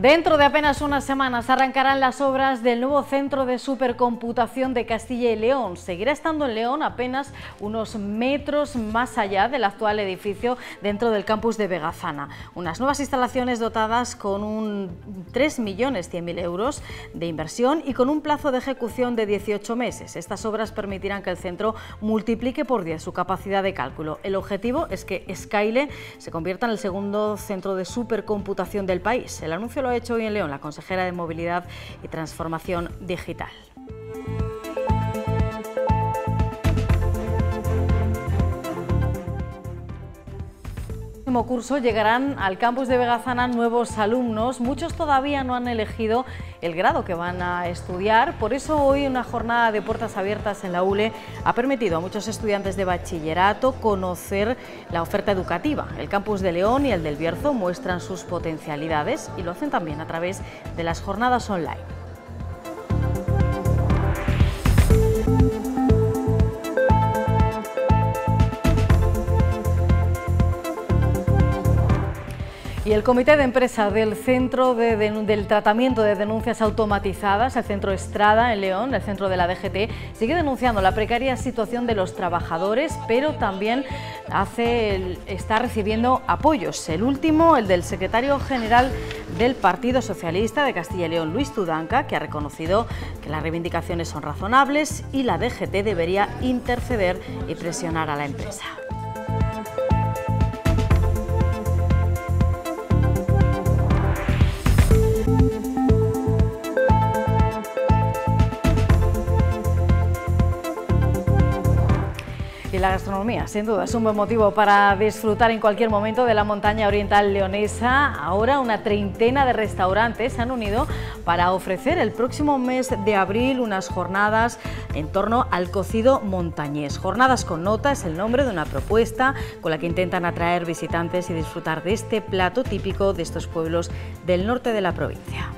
Dentro de apenas unas semanas arrancarán las obras del nuevo Centro de Supercomputación de Castilla y León. Seguirá estando en León, apenas unos metros más allá del actual edificio, dentro del campus de Vegazana. Unas nuevas instalaciones dotadas con 3.100.000 euros de inversión y con un plazo de ejecución de 18 meses. Estas obras permitirán que el centro multiplique por 10 su capacidad de cálculo. El objetivo es que SkyLe se convierta en el segundo centro de supercomputación del país. El anuncio lo ha hecho hoy en León la consejera de Movilidad y Transformación Digital. El próximo curso llegarán al campus de Vegazana nuevos alumnos, muchos todavía no han elegido el grado que van a estudiar, por eso hoy una jornada de puertas abiertas en la ULE ha permitido a muchos estudiantes de bachillerato conocer la oferta educativa. El campus de León y el del Bierzo muestran sus potencialidades y lo hacen también a través de las jornadas online. Y el Comité de Empresa del Centro del Tratamiento de Denuncias Automatizadas, el Centro Estrada en León, el centro de la DGT, sigue denunciando la precaria situación de los trabajadores, pero también está recibiendo apoyos. El último, el del secretario general del Partido Socialista de Castilla y León, Luis Tudanca, que ha reconocido que las reivindicaciones son razonables y la DGT debería interceder y presionar a la empresa. La gastronomía, sin duda, es un buen motivo para disfrutar en cualquier momento de la montaña oriental leonesa. Ahora una treintena de restaurantes se han unido para ofrecer el próximo mes de abril unas jornadas en torno al cocido montañés. Jornadas con Nota es el nombre de una propuesta con la que intentan atraer visitantes y disfrutar de este plato típico de estos pueblos del norte de la provincia.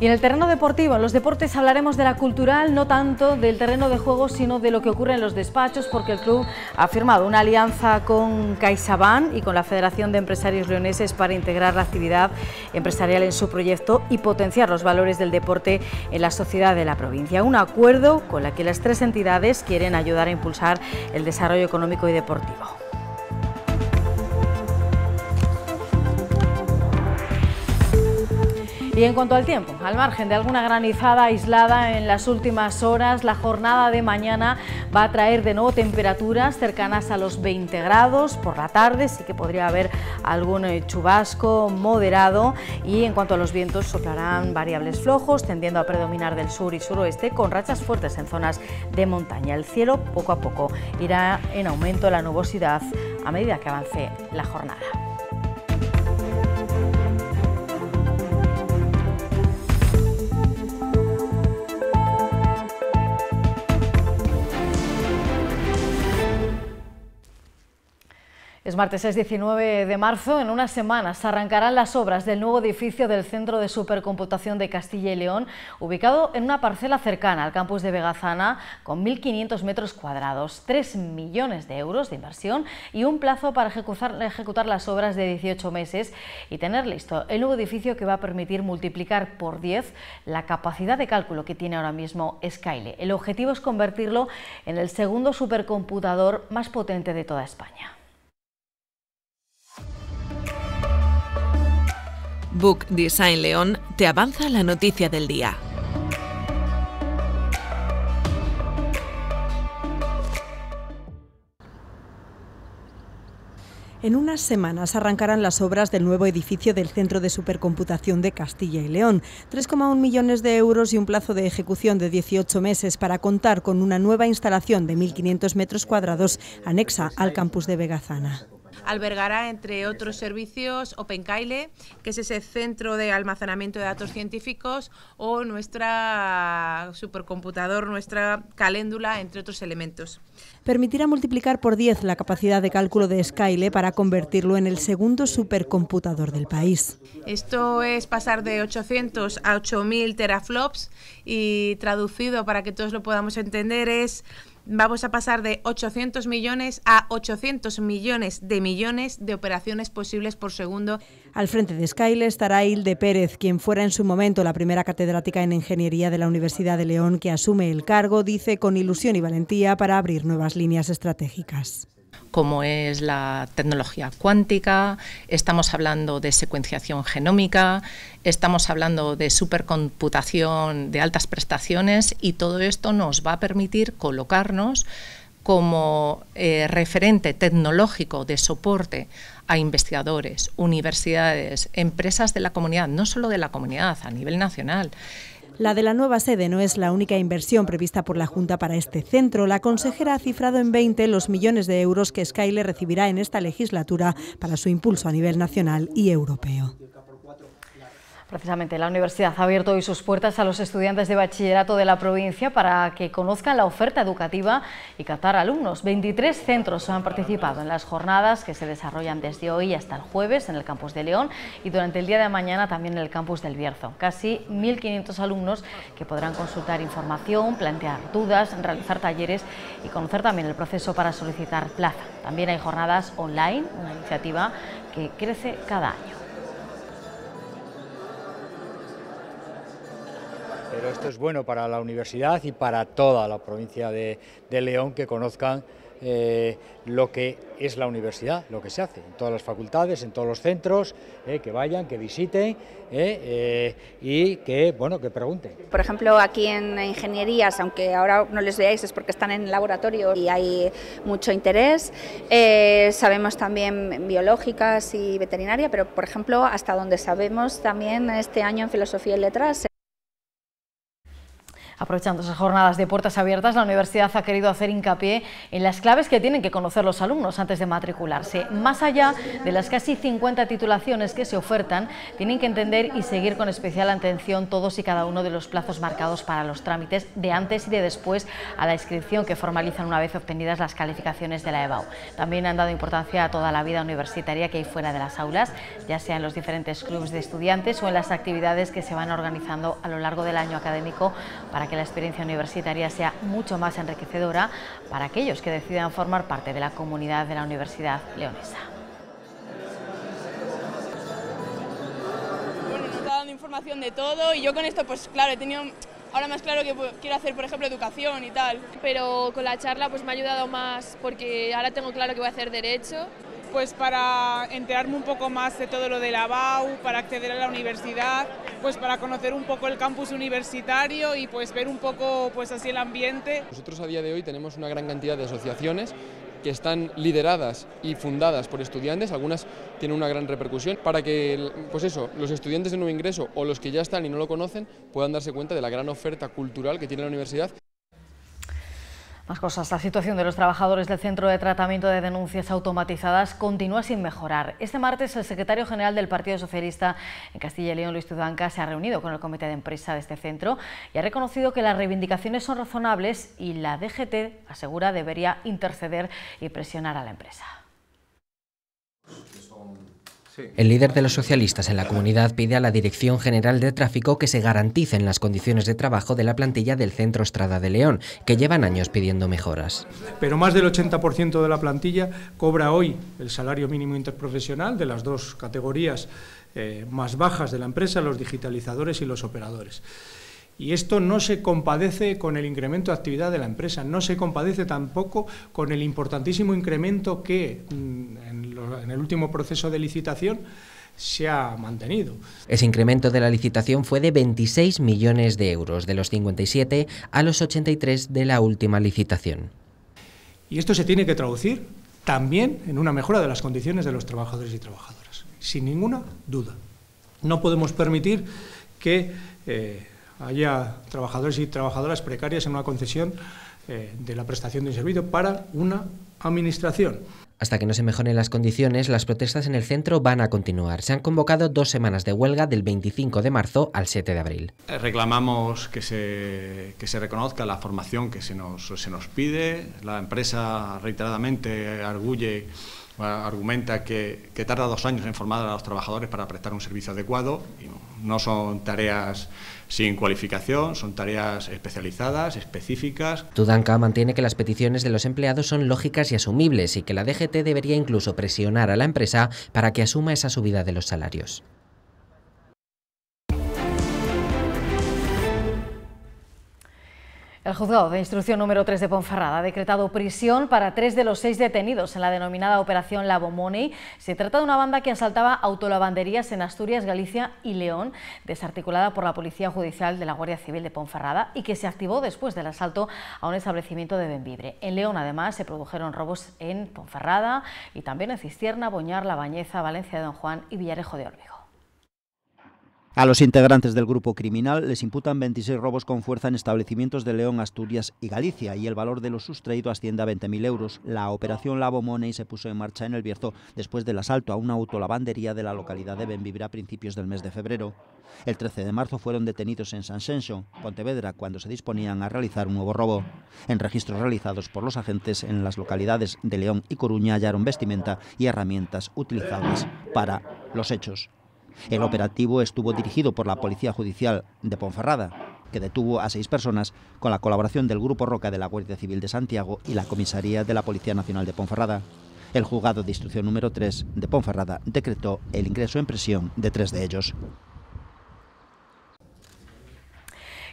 Y en el terreno deportivo, en los deportes hablaremos de la cultural, no tanto del terreno de juego, sino de lo que ocurre en los despachos, porque el club ha firmado una alianza con CaixaBank y con la Federación de Empresarios Leoneses para integrar la actividad empresarial en su proyecto y potenciar los valores del deporte en la sociedad de la provincia. Un acuerdo con el que las tres entidades quieren ayudar a impulsar el desarrollo económico y deportivo. Y en cuanto al tiempo, al margen de alguna granizada aislada en las últimas horas, la jornada de mañana va a traer de nuevo temperaturas cercanas a los 20 grados. Por la tarde sí que podría haber algún chubasco moderado y en cuanto a los vientos soplarán variables flojos, tendiendo a predominar del sur y suroeste con rachas fuertes en zonas de montaña. El cielo poco a poco irá en aumento la nubosidad a medida que avance la jornada. Es martes, es 19 de marzo, en unas semanas arrancarán las obras del nuevo edificio del Centro de Supercomputación de Castilla y León, ubicado en una parcela cercana al campus de Vegazana, con 1.500 metros cuadrados, 3 millones de euros de inversión y un plazo para ejecutar las obras de 18 meses y tener listo el nuevo edificio que va a permitir multiplicar por 10 la capacidad de cálculo que tiene ahora mismo SkyLe. El objetivo es convertirlo en el segundo supercomputador más potente de toda España. Book Design León te avanza la noticia del día. En unas semanas arrancarán las obras del nuevo edificio del Centro de Supercomputación de Castilla y León. 3,1 millones de euros y un plazo de ejecución de 18 meses para contar con una nueva instalación de 1.500 metros cuadrados anexa al campus de Vegazana. Albergará, entre otros servicios, OpenCAILE, que es ese centro de almacenamiento de datos científicos, o nuestra supercomputador, nuestra caléndula, entre otros elementos. Permitirá multiplicar por 10 la capacidad de cálculo de SkyLe para convertirlo en el segundo supercomputador del país. Esto es pasar de 800 a 8.000 teraflops y, traducido para que todos lo podamos entender, es Vamos a pasar de 800 millones a 800 millones de operaciones posibles por segundo. Al frente de Skyler estará Ilde Pérez, quien fuera en su momento la primera catedrática en Ingeniería de la Universidad de León, que asume el cargo, dice, con ilusión y valentía para abrir nuevas líneas estratégicas. Como es la tecnología cuántica, estamos hablando de secuenciación genómica, estamos hablando de supercomputación de altas prestaciones, y todo esto nos va a permitir colocarnos como referente tecnológico de soporte a investigadores, universidades, empresas de la comunidad, no solo de la comunidad, a nivel nacional. La de la nueva sede no es la única inversión prevista por la Junta para este centro. La consejera ha cifrado en 20 los millones de euros que Skyler recibirá en esta legislatura para su impulso a nivel nacional y europeo. Precisamente, la universidad ha abierto hoy sus puertas a los estudiantes de bachillerato de la provincia para que conozcan la oferta educativa y captar alumnos. 23 centros han participado en las jornadas que se desarrollan desde hoy hasta el jueves en el campus de León y durante el día de mañana también en el campus del Bierzo. Casi 1.500 alumnos que podrán consultar información, plantear dudas, realizar talleres y conocer también el proceso para solicitar plaza. También hay jornadas online, una iniciativa que crece cada año. Pero esto es bueno para la universidad y para toda la provincia de León, que conozcan lo que es la universidad, lo que se hace en todas las facultades, en todos los centros, que vayan, que visiten y que, bueno, que pregunten. Por ejemplo, aquí en ingenierías, aunque ahora no les veáis, es porque están en el laboratorio y hay mucho interés. Sabemos también biológicas y veterinaria, pero por ejemplo, hasta donde sabemos también este año en filosofía y letras. Aprovechando esas jornadas de puertas abiertas, la universidad ha querido hacer hincapié en las claves que tienen que conocer los alumnos antes de matricularse. Más allá de las casi 50 titulaciones que se ofertan, tienen que entender y seguir con especial atención todos y cada uno de los plazos marcados para los trámites de antes y de después a la inscripción que formalizan una vez obtenidas las calificaciones de la EBAU. También han dado importancia a toda la vida universitaria que hay fuera de las aulas, ya sea en los diferentes clubes de estudiantes o en las actividades que se van organizando a lo largo del año académico, para que la experiencia universitaria sea mucho más enriquecedora para aquellos que decidan formar parte de la comunidad de la Universidad Leonesa. Bueno, nos está dando información de todo y yo con esto, pues claro, he tenido ahora más claro que quiero hacer, por ejemplo, educación y tal. Pero con la charla pues me ha ayudado más, porque ahora tengo claro que voy a hacer derecho. Pues para enterarme un poco más de todo lo de la EBAU, para acceder a la universidad, pues para conocer un poco el campus universitario y pues ver un poco pues así el ambiente. Nosotros a día de hoy tenemos una gran cantidad de asociaciones que están lideradas y fundadas por estudiantes, algunas tienen una gran repercusión, para que pues eso, los estudiantes de nuevo ingreso o los que ya están y no lo conocen puedan darse cuenta de la gran oferta cultural que tiene la universidad. Más cosas. La situación de los trabajadores del Centro de Tratamiento de Denuncias Automatizadas continúa sin mejorar. Este martes el secretario general del Partido Socialista en Castilla y León, Luis Tudanca, se ha reunido con el comité de empresa de este centro y ha reconocido que las reivindicaciones son razonables y la DGT, asegura, debería interceder y presionar a la empresa. El líder de los socialistas en la comunidad pide a la Dirección General de Tráfico que se garanticen las condiciones de trabajo de la plantilla del Centro Estrada de León, que llevan años pidiendo mejoras. Pero más del 80% de la plantilla cobra hoy el salario mínimo interprofesional de las dos categorías más bajas de la empresa, los digitalizadores y los operadores. Y esto no se compadece con el incremento de actividad de la empresa, no se compadece tampoco con el importantísimo incremento que en el último proceso de licitación se ha mantenido. Ese incremento de la licitación fue de 26 millones de euros, de los 57 a los 83 de la última licitación. Y esto se tiene que traducir también en una mejora de las condiciones de los trabajadores y trabajadoras, sin ninguna duda. No podemos permitir que haya trabajadores y trabajadoras precarias en una concesión de la prestación de un servicio para una administración. Hasta que no se mejoren las condiciones, las protestas en el centro van a continuar. Se han convocado 2 semanas de huelga, del 25 de marzo al 7 de abril. Reclamamos que se reconozca la formación que se nos pide. La empresa reiteradamente arguye argumenta que tarda 2 años en formar a los trabajadores para prestar un servicio adecuado. Y no son tareas sin cualificación, son tareas especializadas, específicas. Tudanca mantiene que las peticiones de los empleados son lógicas y asumibles y que la DGT debería incluso presionar a la empresa para que asuma esa subida de los salarios. El juzgado de instrucción número 3 de Ponferrada ha decretado prisión para 3 de los 6 detenidos en la denominada operación Lavomoney. Se trata de una banda que asaltaba autolavanderías en Asturias, Galicia y León, desarticulada por la Policía Judicial de la Guardia Civil de Ponferrada y que se activó después del asalto a un establecimiento de Bembibre. En León, además, se produjeron robos en Ponferrada y también en Cistierna, Boñar, La Bañeza, Valencia de Don Juan y Villarejo de Órbigo. A los integrantes del grupo criminal les imputan 26 robos con fuerza en establecimientos de León, Asturias y Galicia, y el valor de lo sustraído asciende a 20.000 euros. La operación Lavomoney se puso en marcha en el Bierzo después del asalto a una autolavandería de la localidad de Bembibre a principios del mes de febrero. El 13 de marzo fueron detenidos en Sanxenso, Pontevedra, cuando se disponían a realizar un nuevo robo. En registros realizados por los agentes en las localidades de León y Coruña hallaron vestimenta y herramientas utilizadas para los hechos. El operativo estuvo dirigido por la Policía Judicial de Ponferrada, que detuvo a 6 personas con la colaboración del Grupo Roca de la Guardia Civil de Santiago y la Comisaría de la Policía Nacional de Ponferrada. El juzgado de instrucción número 3 de Ponferrada decretó el ingreso en prisión de 3 de ellos.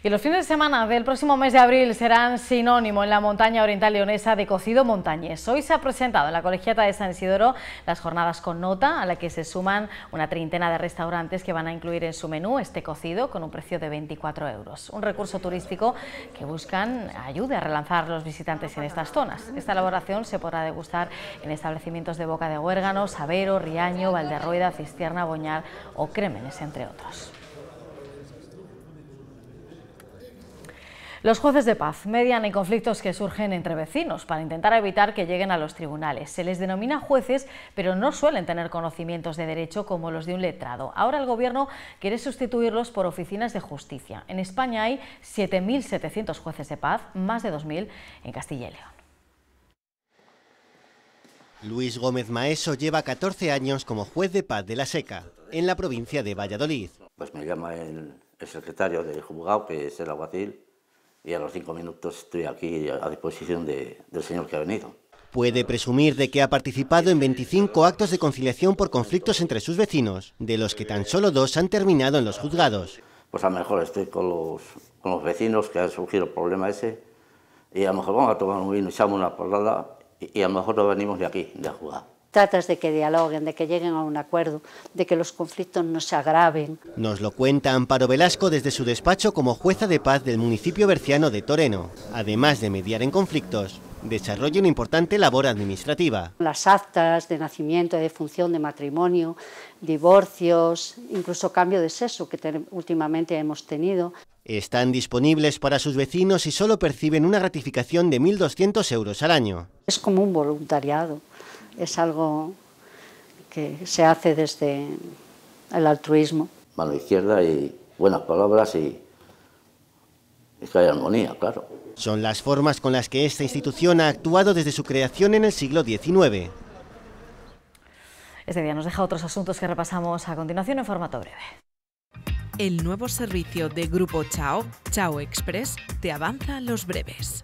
Y los fines de semana del próximo mes de abril serán sinónimo en la montaña oriental leonesa de cocido montañés. Hoy se ha presentado en la Colegiata de San Isidoro las jornadas con nota, a la que se suman una treintena de restaurantes que van a incluir en su menú este cocido con un precio de 24 euros. Un recurso turístico que buscan ayude a relanzar los visitantes en estas zonas. Esta elaboración se podrá degustar en establecimientos de Boca de Huérgano, Sabero, Riaño, Valderrueda, Cistierna, Boñar o Crémenes, entre otros. Los jueces de paz median en conflictos que surgen entre vecinos para intentar evitar que lleguen a los tribunales. Se les denomina jueces, pero no suelen tener conocimientos de derecho como los de un letrado. Ahora el Gobierno quiere sustituirlos por oficinas de justicia. En España hay 7.700 jueces de paz, más de 2.000 en Castilla y León. Luis Gómez Maeso lleva 14 años como juez de paz de La Seca, en la provincia de Valladolid. Pues me llama el secretario del juzgado, que es el alguacil, y a los 5 minutos estoy aquí a disposición del señor que ha venido. Puede presumir de que ha participado en 25 actos de conciliación por conflictos entre sus vecinos, de los que tan solo 2 han terminado en los juzgados. Pues a lo mejor estoy con los vecinos que han surgido el problema ese, y a lo mejor vamos a tomar un vino, echamos una porrada, y a lo mejor no venimos de aquí, de juzgado. Tratas de que dialoguen, de que lleguen a un acuerdo, de que los conflictos no se agraven. Nos lo cuenta Amparo Velasco desde su despacho como jueza de paz del municipio berciano de Toreno. Además de mediar en conflictos, desarrolla una importante labor administrativa. Las actas de nacimiento, de defunción, de matrimonio, divorcios, incluso cambio de sexo que últimamente hemos tenido. Están disponibles para sus vecinos y solo perciben una gratificación de 1.200 euros al año. Es como un voluntariado. Es algo que se hace desde el altruismo. Mano izquierda y buenas palabras y que haya armonía, claro. Son las formas con las que esta institución ha actuado desde su creación en el siglo XIX. Este día nos deja otros asuntos que repasamos a continuación en formato breve. El nuevo servicio de Grupo Chao, Chao Express, te avanza los breves.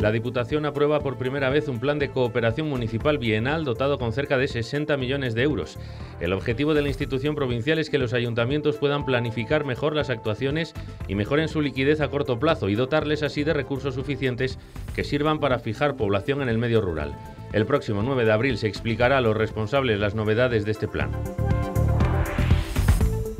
La Diputación aprueba por primera vez un plan de cooperación municipal bienal dotado con cerca de 60 millones de euros. El objetivo de la institución provincial es que los ayuntamientos puedan planificar mejor las actuaciones y mejoren su liquidez a corto plazo y dotarles así de recursos suficientes que sirvan para fijar población en el medio rural. El próximo 9 de abril se explicará a los responsables las novedades de este plan.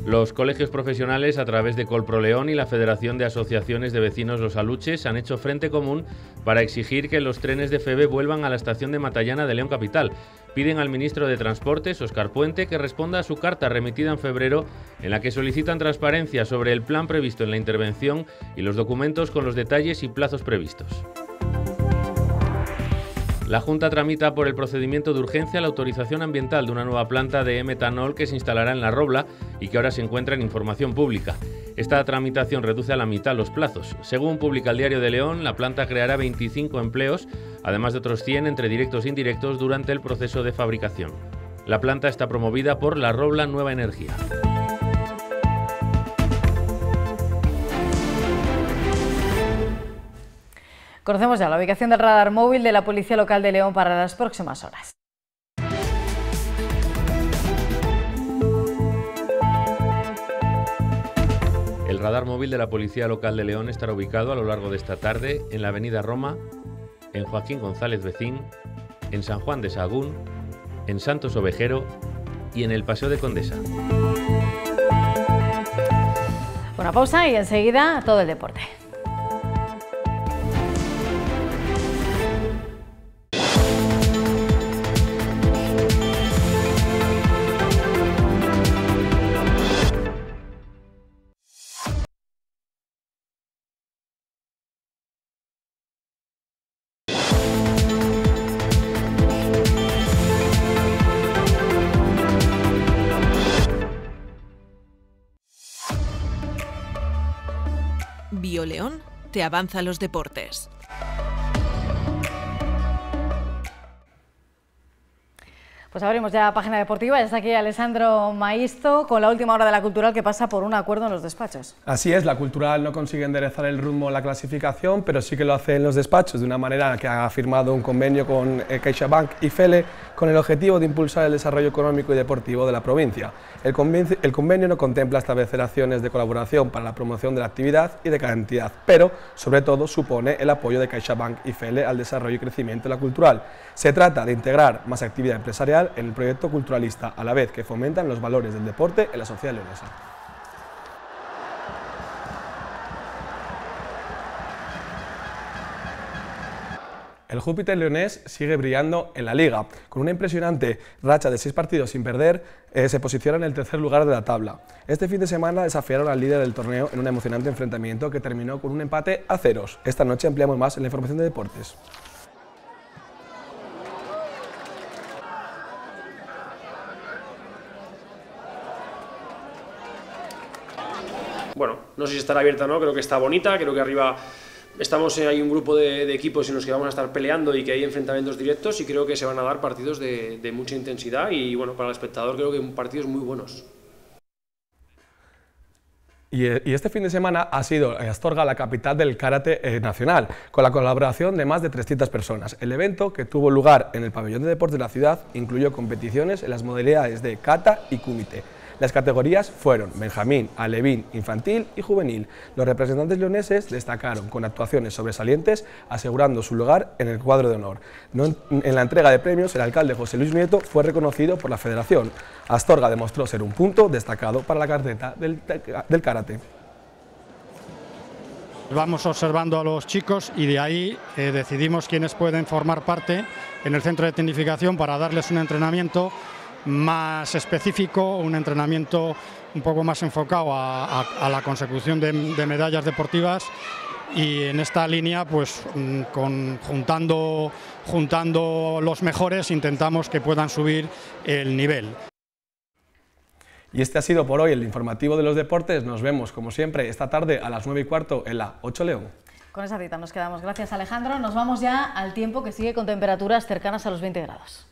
Los colegios profesionales a través de Colproleón y la Federación de Asociaciones de Vecinos Los Aluches han hecho frente común para exigir que los trenes de FELE vuelvan a la estación de Matallana de León Capital. Piden al ministro de Transportes, Óscar Puente, que responda a su carta remitida en febrero en la que solicitan transparencia sobre el plan previsto en la intervención y los documentos con los detalles y plazos previstos. La Junta tramita por el procedimiento de urgencia la autorización ambiental de una nueva planta de metanol que se instalará en La Robla y que ahora se encuentra en información pública. Esta tramitación reduce a la mitad los plazos. Según publica el Diario de León, la planta creará 25 empleos, además de otros 100 entre directos e indirectos durante el proceso de fabricación. La planta está promovida por La Robla Nueva Energía. Conocemos ya la ubicación del radar móvil de la Policía Local de León para las próximas horas. El radar móvil de la Policía Local de León estará ubicado a lo largo de esta tarde en la Avenida Roma, en Joaquín González Vecín, en San Juan de Sahagún, en Santos Ovejero y en el Paseo de Condesa. Una pausa y enseguida todo el deporte. León te avanza los deportes. Pues abrimos ya la página deportiva, ya está aquí Alessandro Maisto con la última hora de la Cultural que pasa por un acuerdo en los despachos. Así es, la Cultural no consigue enderezar el rumbo en la clasificación, pero sí que lo hace en los despachos, de una manera que ha firmado un convenio con CaixaBank y FELE con el objetivo de impulsar el desarrollo económico y deportivo de la provincia. El convenio no contempla establecer acciones de colaboración para la promoción de la actividad y de cada entidad, pero sobre todo supone el apoyo de CaixaBank y FELE al desarrollo y crecimiento de la Cultural. Se trata de integrar más actividad empresarial en el proyecto culturalista, a la vez que fomentan los valores del deporte en la sociedad leonesa. El Júpiter leonés sigue brillando en la Liga. Con una impresionante racha de 6 partidos sin perder, se posiciona en el tercer lugar de la tabla. Este fin de semana desafiaron al líder del torneo en un emocionante enfrentamiento que terminó con un empate a ceros. Esta noche ampliamos más en la información de deportes. Bueno, no sé si estará abierta o no, creo que está bonita, creo que arriba estamos, hay un grupo de equipos en los que vamos a estar peleando y que hay enfrentamientos directos y creo que se van a dar partidos de mucha intensidad y bueno, para el espectador creo que partidos muy buenos. Y este fin de semana ha sido Astorga la capital del karate nacional, con la colaboración de más de 300 personas. El evento, que tuvo lugar en el pabellón de deportes de la ciudad, incluyó competiciones en las modalidades de kata y kumite. Las categorías fueron benjamín, alevín, infantil y juvenil. Los representantes leoneses destacaron con actuaciones sobresalientes, asegurando su lugar en el cuadro de honor. En la entrega de premios, el alcalde José Luis Nieto fue reconocido por la Federación. Astorga demostró ser un punto destacado para la carrera del karate. Vamos observando a los chicos y de ahí decidimos quiénes pueden formar parte en el centro de tecnificación para darles un entrenamiento más específico, un entrenamiento un poco más enfocado a la consecución de medallas deportivas y en esta línea pues juntando los mejores intentamos que puedan subir el nivel. Y este ha sido por hoy el informativo de los deportes, nos vemos como siempre esta tarde a las 9:15 en la 8 León. Con esa cita nos quedamos, gracias Alejandro, nos vamos ya al tiempo que sigue con temperaturas cercanas a los 20 grados.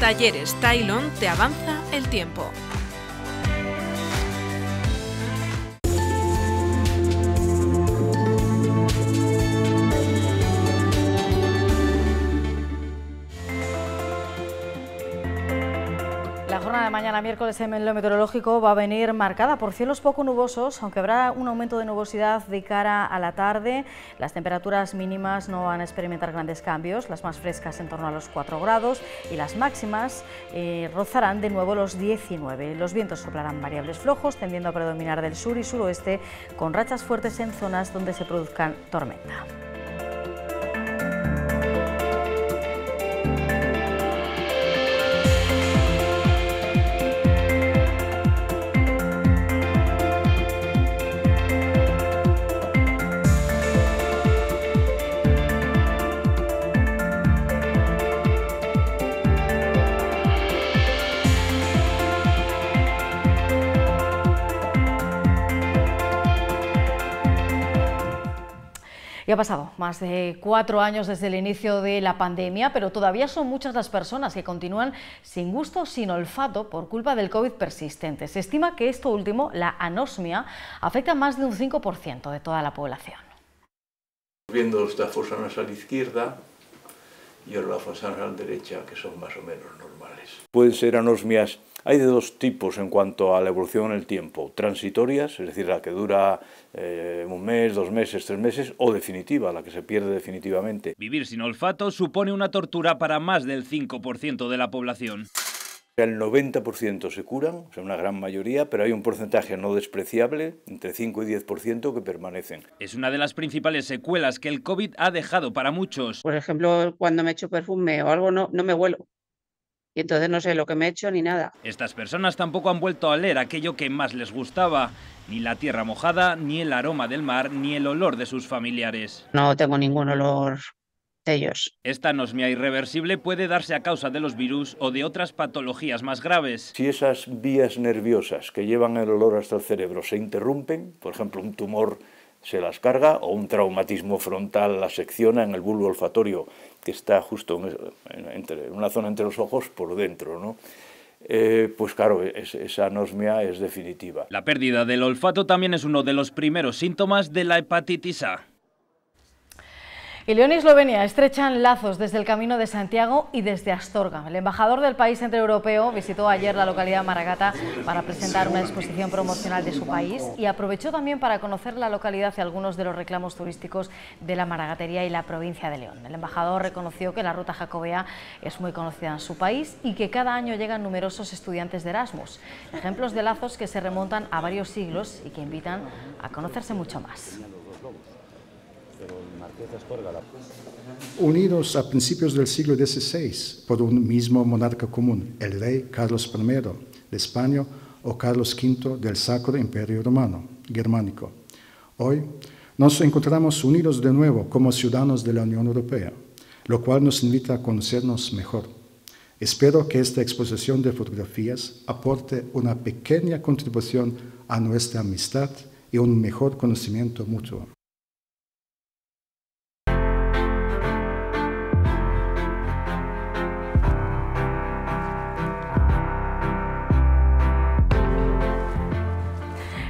Talleres Tailón te avanza el tiempo. La jornada de mañana miércoles en lo meteorológico va a venir marcada por cielos poco nubosos, aunque habrá un aumento de nubosidad de cara a la tarde. Las temperaturas mínimas no van a experimentar grandes cambios, las más frescas en torno a los 4 grados y las máximas rozarán de nuevo los 19. Los vientos soplarán variables flojos, tendiendo a predominar del sur y suroeste, con rachas fuertes en zonas donde se produzcan tormenta. Ya ha pasado más de 4 años desde el inicio de la pandemia, pero todavía son muchas las personas que continúan sin gusto, sin olfato, por culpa del COVID persistente. Se estima que esto último, la anosmia, afecta a más de un 5% de toda la población. Viendo las fosanas a la izquierda y las fosanas a la derecha, que son más o menos normales. Pueden ser anosmias. Hay de dos tipos en cuanto a la evolución en el tiempo: transitorias, es decir, la que dura 1 mes, 2 meses, 3 meses, o definitiva, la que se pierde definitivamente. Vivir sin olfato supone una tortura para más del 5% de la población. El 90% se curan, o sea, una gran mayoría, pero hay un porcentaje no despreciable, entre 5 y 10%, que permanecen. Es una de las principales secuelas que el COVID ha dejado para muchos. Por ejemplo, cuando me echo perfume o algo no me huelo. Y entonces no sé lo que me he hecho ni nada. Estas personas tampoco han vuelto a oler aquello que más les gustaba. Ni la tierra mojada, ni el aroma del mar, ni el olor de sus familiares. No tengo ningún olor de ellos. Esta anosmia irreversible puede darse a causa de los virus o de otras patologías más graves. Si esas vías nerviosas que llevan el olor hasta el cerebro se interrumpen, por ejemplo un tumor se las carga o un traumatismo frontal la secciona en el bulbo olfatorio, que está justo en una zona entre los ojos por dentro, ¿no? Pues claro, esa anosmia es definitiva. La pérdida del olfato también es uno de los primeros síntomas de la hepatitis A. Y León y Eslovenia estrechan lazos desde el Camino de Santiago y desde Astorga. El embajador del país centroeuropeo visitó ayer la localidad Maragata para presentar una exposición promocional de su país y aprovechó también para conocer la localidad y algunos de los reclamos turísticos de la maragatería y la provincia de León. El embajador reconoció que la ruta jacobea es muy conocida en su país y que cada año llegan numerosos estudiantes de Erasmus. Ejemplos de lazos que se remontan a varios siglos y que invitan a conocerse mucho más. Unidos a principios del siglo XVI por un mismo monarca común, el rey Carlos I de España o Carlos V del Sacro Imperio Romano Germánico, hoy nos encontramos unidos de nuevo como ciudadanos de la Unión Europea, lo cual nos invita a conocernos mejor. Espero que esta exposición de fotografías aporte una pequeña contribución a nuestra amistad y un mejor conocimiento mutuo.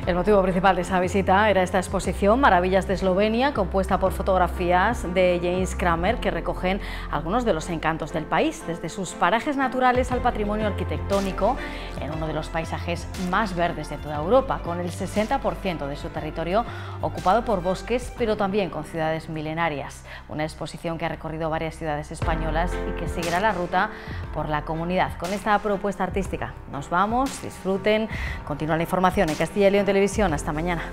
El motivo principal de esa visita era esta exposición, Maravillas de Eslovenia, compuesta por fotografías de James Kramer, que recogen algunos de los encantos del país, desde sus parajes naturales al patrimonio arquitectónico, en uno de los paisajes más verdes de toda Europa, con el 60% de su territorio ocupado por bosques, pero también con ciudades milenarias. Una exposición que ha recorrido varias ciudades españolas y que seguirá la ruta por la comunidad. Con esta propuesta artística nos vamos, disfruten, continúa la información en Castilla y León Televisión. Hasta mañana.